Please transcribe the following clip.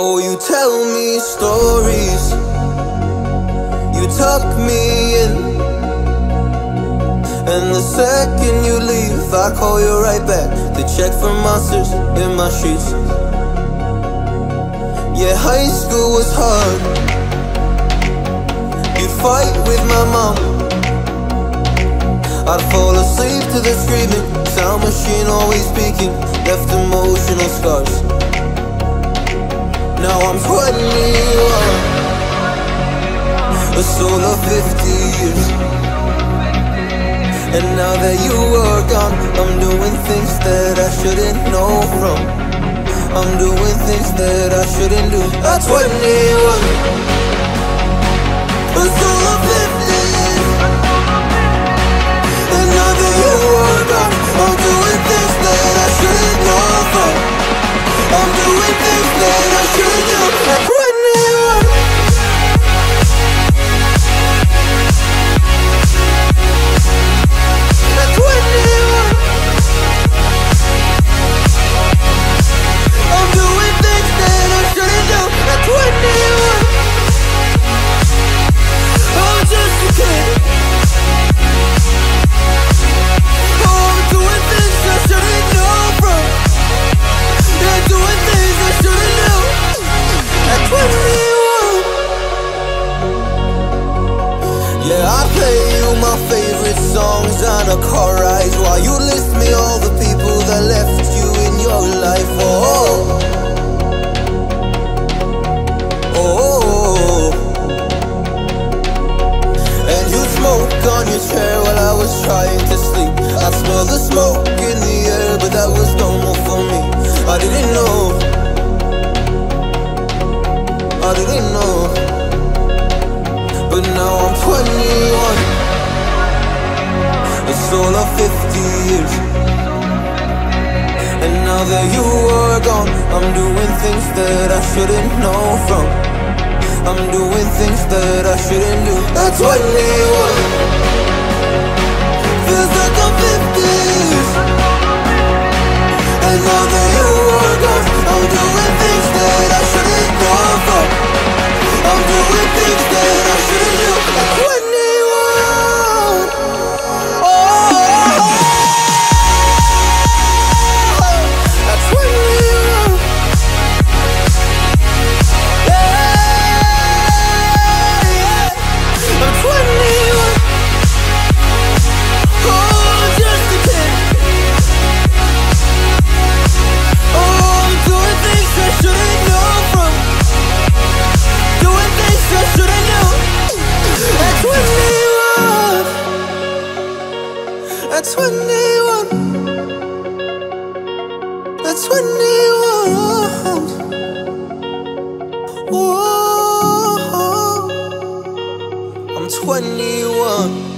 Oh, you tell me stories, you tuck me in, and the second you leave, I call you right back to check for monsters in my sheets. Yeah, high school was hard, you'd fight with my mom, I'd fall asleep to the screaming, sound machine always speaking, left emotional scars. Now I'm 21, a soul of 50 years, and now that you are gone, I'm doing things that I shouldn't know from, I'm doing things that I shouldn't do. At 21, a soul of 50 years, and now that you are gone, I'm doing things that I shouldn't know from, I'm doing things that I shouldn't do. At 21, at 21, I'm doing things that I shouldn't do. At 21, I'm just a kid. Oh, I'm doing things I shouldn't know from, yeah, doing things I shouldn't do. At 21, yeah, I play you my favorite songs on a car ride while you list me all the people that left you in your life. Oh, oh, oh. And you smoked on your chair while I was trying to sleep. I smell the smoke in the air, but that was normal for me. I didn't know, I didn't know. But now I'm 21, a soul of 50 years, and now that you are gone, I'm doing things that I shouldn't know from, I'm doing things that I shouldn't do. At 21, feels like I'm 50 years, and now that you are gone, I'm doing things that I shouldn't know from, I'm doing things that I shouldn't do. At 21, oh, at 21, yeah, yeah, at 21, oh, just a kid. Oh, I'm doing things I shouldn't know from, doing things I shouldn't do. At 21, at 21, at 21, whoa, I'm 21.